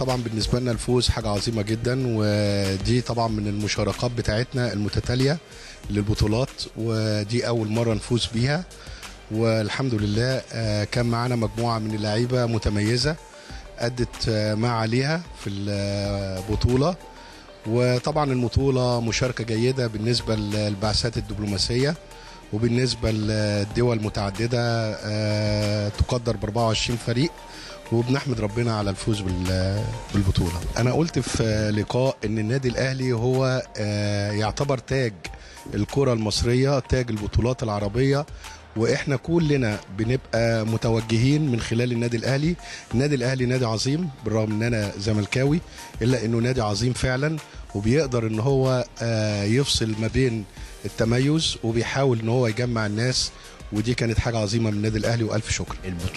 طبعا بالنسبة لنا الفوز حاجة عظيمة جدا، ودي طبعا من المشاركات بتاعتنا المتتالية للبطولات، ودي أول مرة نفوز بيها. والحمد لله كان معانا مجموعة من اللعيبة متميزة أدت ما عليها في البطولة، وطبعا البطولة مشاركة جيدة بالنسبة للبعثات الدبلوماسية وبالنسبة للدول متعددة تقدر ب 24 فريق، وبنحمد ربنا على الفوز بالبطولة. أنا قلت في لقاء إن النادي الأهلي هو يعتبر تاج الكرة المصرية، تاج البطولات العربية، وإحنا كلنا بنبقى متوجهين من خلال النادي الأهلي. النادي الأهلي نادي عظيم، بالرغم إن أنا زملكاوي إلا إنه نادي عظيم فعلا، وبيقدر إن هو يفصل ما بين التميز وبيحاول إن هو يجمع الناس، ودي كانت حاجة عظيمة من النادي الأهلي، وألف شكر.